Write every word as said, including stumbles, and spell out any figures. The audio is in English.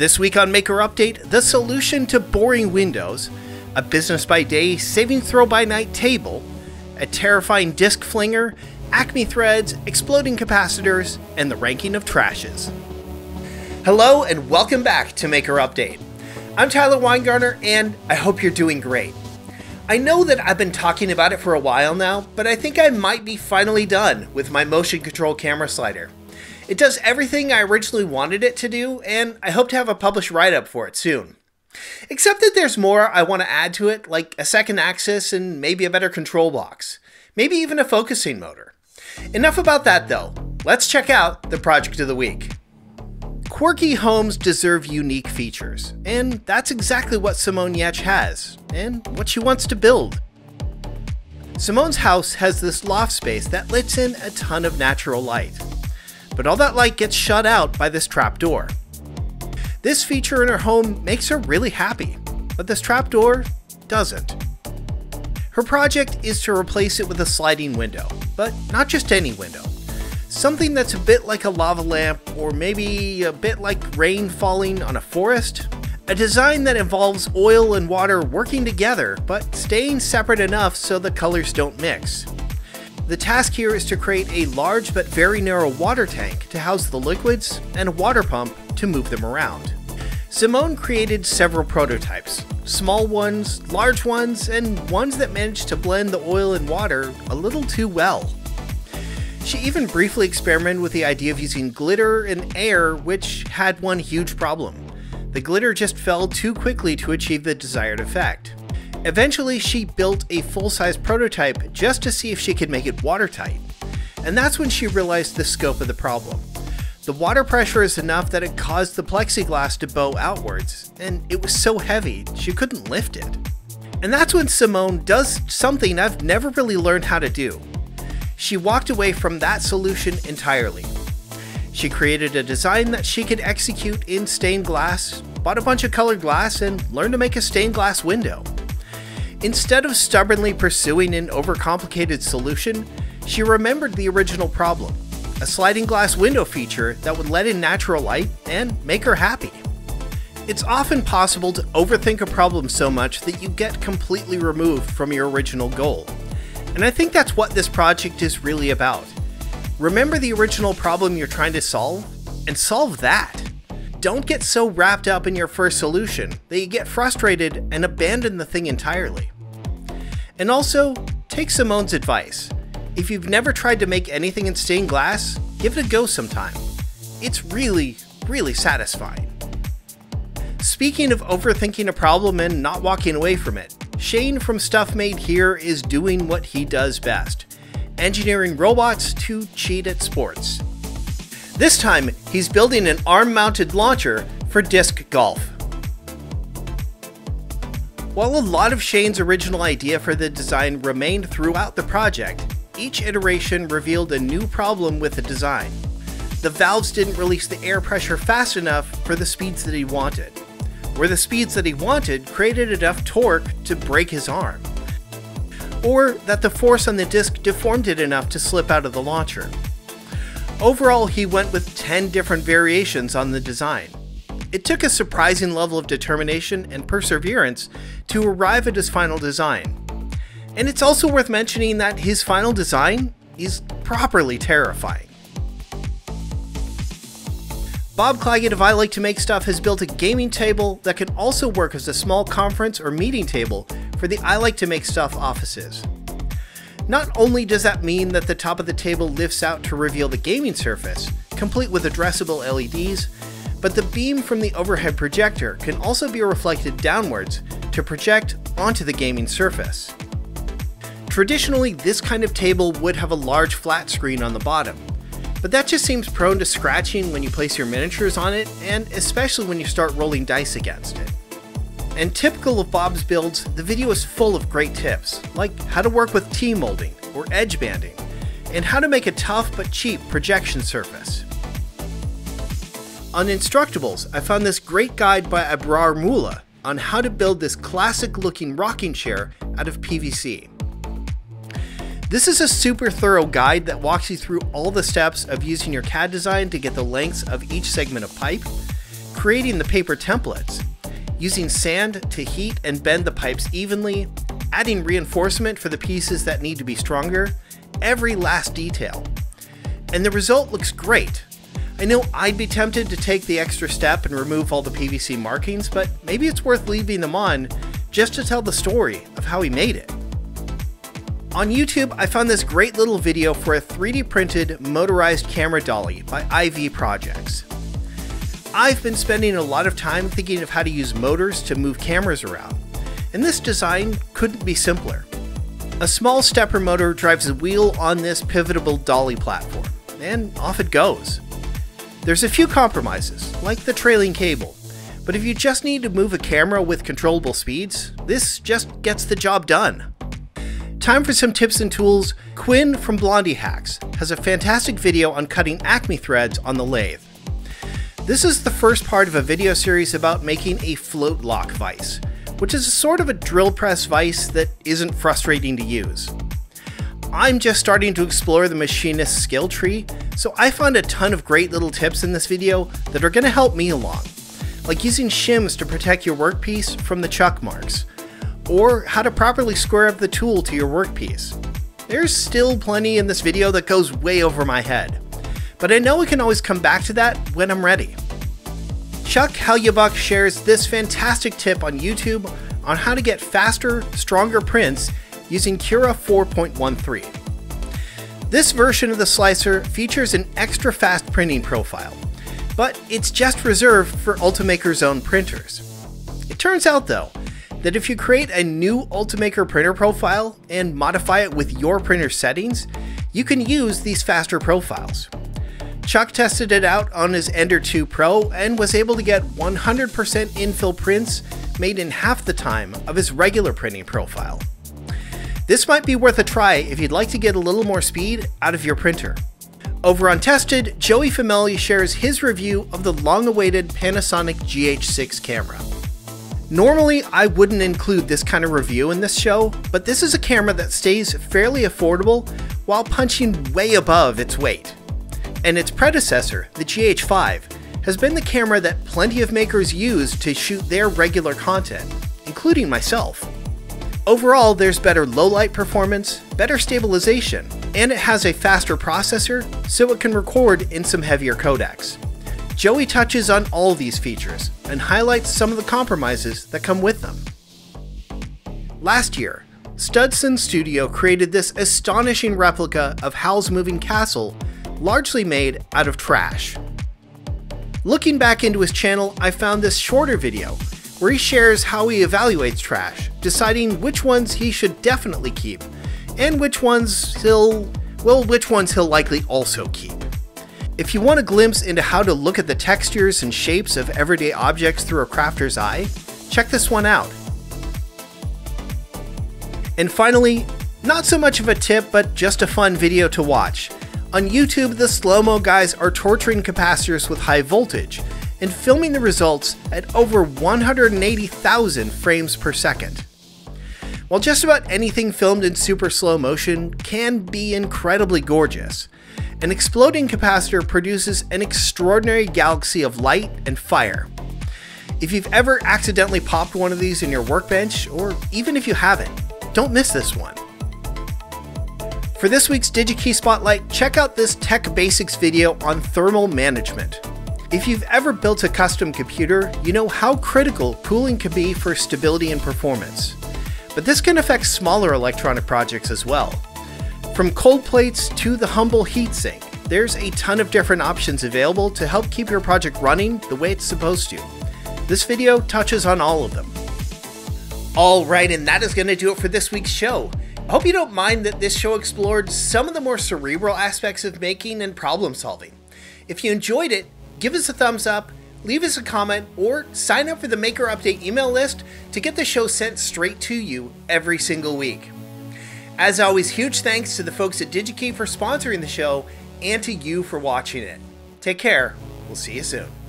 This week on Maker Update, the solution to boring windows, a business by day, saving throw by night table, a terrifying disc flinger, Acme threads, exploding capacitors, and the ranking of trashes. Hello and welcome back to Maker Update. I'm Tyler Weingartner and I hope you're doing great. I know that I've been talking about it for a while now, but I think I might be finally done with my motion control camera slider. It does everything I originally wanted it to do, and I hope to have a published write-up for it soon. Except that there's more I want to add to it, like a second axis and maybe a better control box. Maybe even a focusing motor. Enough about that though, let's check out the project of the week. Quirky homes deserve unique features, and that's exactly what Simone Giertz has, and what she wants to build. Simone's house has this loft space that lets in a ton of natural light, but all that light gets shut out by this trapdoor. This feature in her home makes her really happy, but this trapdoor doesn't. Her project is to replace it with a sliding window, but not just any window. Something that's a bit like a lava lamp, or maybe a bit like rain falling on a forest. A design that involves oil and water working together, but staying separate enough so the colors don't mix. The task here is to create a large but very narrow water tank to house the liquids, and a water pump to move them around. Simone created several prototypes, small ones, large ones, and ones that managed to blend the oil and water a little too well. She even briefly experimented with the idea of using glitter and air, which had one huge problem. The glitter just fell too quickly to achieve the desired effect. Eventually, she built a full-size prototype just to see if she could make it watertight. And that's when she realized the scope of the problem. The water pressure is enough that it caused the plexiglass to bow outwards, and it was so heavy she couldn't lift it. And that's when Simone does something I've never really learned how to do. She walked away from that solution entirely. She created a design that she could execute in stained glass, bought a bunch of colored glass, and learned to make a stained glass window. Instead of stubbornly pursuing an overcomplicated solution, she remembered the original problem, a sliding glass window feature that would let in natural light and make her happy. It's often possible to overthink a problem so much that you get completely removed from your original goal. And I think that's what this project is really about. Remember the original problem you're trying to solve, and solve that. Don't get so wrapped up in your first solution that you get frustrated and abandon the thing entirely. And also, take Simone's advice. If you've never tried to make anything in stained glass, give it a go sometime. It's really, really satisfying. Speaking of overthinking a problem and not walking away from it, Shane from Stuff Made Here is doing what he does best, engineering robots to cheat at sports. This time, he's building an arm-mounted launcher for disc golf. While a lot of Shane's original idea for the design remained throughout the project, each iteration revealed a new problem with the design. The valves didn't release the air pressure fast enough for the speeds that he wanted. Where the speeds that he wanted created enough torque to break his arm, or that the force on the disc deformed it enough to slip out of the launcher. Overall, he went with ten different variations on the design. It took a surprising level of determination and perseverance to arrive at his final design. And it's also worth mentioning that his final design is properly terrifying. Bob Clagett of I Like to Make Stuff has built a gaming table that can also work as a small conference or meeting table for the I Like to Make Stuff offices. Not only does that mean that the top of the table lifts out to reveal the gaming surface, complete with addressable L E Ds, but the beam from the overhead projector can also be reflected downwards to project onto the gaming surface. Traditionally, this kind of table would have a large flat screen on the bottom. But that just seems prone to scratching when you place your miniatures on it, and especially when you start rolling dice against it. And typical of Bob's builds, the video is full of great tips, like how to work with T-molding or edge banding, and how to make a tough but cheap projection surface. On Instructables, I found this great guide by AbrarMulla on how to build this classic looking rocking chair out of P V C. This is a super thorough guide that walks you through all the steps of using your C A D design to get the lengths of each segment of pipe, creating the paper templates, using sand to heat and bend the pipes evenly, adding reinforcement for the pieces that need to be stronger, every last detail. And the result looks great. I know I'd be tempted to take the extra step and remove all the P V C markings, but maybe it's worth leaving them on just to tell the story of how he made it. On YouTube, I found this great little video for a three D printed motorized camera dolly by I V Projects. I've been spending a lot of time thinking of how to use motors to move cameras around, and this design couldn't be simpler. A small stepper motor drives the wheel on this pivotable dolly platform, and off it goes. There's a few compromises, like the trailing cable, but if you just need to move a camera with controllable speeds, this just gets the job done. Time for some tips and tools. Quinn from Blondie Hacks has a fantastic video on cutting Acme threads on the lathe. This is the first part of a video series about making a float lock vise, which is a sort of a drill press vise that isn't frustrating to use. I'm just starting to explore the machinist skill tree, so I found a ton of great little tips in this video that are going to help me along, like using shims to protect your workpiece from the chuck marks, or how to properly square up the tool to your workpiece. There's still plenty in this video that goes way over my head, but I know we can always come back to that when I'm ready. Chuck Halyabuck shares this fantastic tip on YouTube on how to get faster, stronger prints using Cura four point one three. This version of the slicer features an extra fast printing profile, but it's just reserved for Ultimaker's own printers. It turns out though, that if you create a new Ultimaker printer profile and modify it with your printer settings, you can use these faster profiles. Chuck tested it out on his Ender two Pro and was able to get one hundred percent infill prints made in half the time of his regular printing profile. This might be worth a try if you'd like to get a little more speed out of your printer. Over on Tested, Joey Fameli shares his review of the long-awaited Panasonic G H six camera. Normally, I wouldn't include this kind of review in this show, but this is a camera that stays fairly affordable while punching way above its weight. And its predecessor, the G H five, has been the camera that plenty of makers use to shoot their regular content, including myself. Overall, there's better low-light performance, better stabilization, and it has a faster processor, so it can record in some heavier codecs. Joey touches on all these features and highlights some of the compromises that come with them. Last year, Studson Studio created this astonishing replica of Howl's Moving Castle, largely made out of trash. Looking back into his channel, I found this shorter video where he shares how he evaluates trash, deciding which ones he should definitely keep and which ones he'll, well, which ones he'll likely also keep. If you want a glimpse into how to look at the textures and shapes of everyday objects through a crafter's eye, check this one out. And finally, not so much of a tip, but just a fun video to watch. On YouTube, the Slowmo Guys are torturing capacitors with high voltage and filming the results at over one hundred eighty thousand frames per second. While just about anything filmed in super slow motion can be incredibly gorgeous, an exploding capacitor produces an extraordinary galaxy of light and fire. If you've ever accidentally popped one of these in your workbench, or even if you haven't, don't miss this one. For this week's DigiKey Spotlight, check out this Tech Basics video on thermal management. If you've ever built a custom computer, you know how critical cooling can be for stability and performance. But this can affect smaller electronic projects as well. From cold plates to the humble heatsink, there's a ton of different options available to help keep your project running the way it's supposed to. This video touches on all of them. All right, and that is going to do it for this week's show. I hope you don't mind that this show explored some of the more cerebral aspects of making and problem solving. If you enjoyed it, give us a thumbs up, leave us a comment, or sign up for the Maker Update email list to get the show sent straight to you every single week. As always, huge thanks to the folks at DigiKey for sponsoring the show and to you for watching it. Take care. We'll see you soon.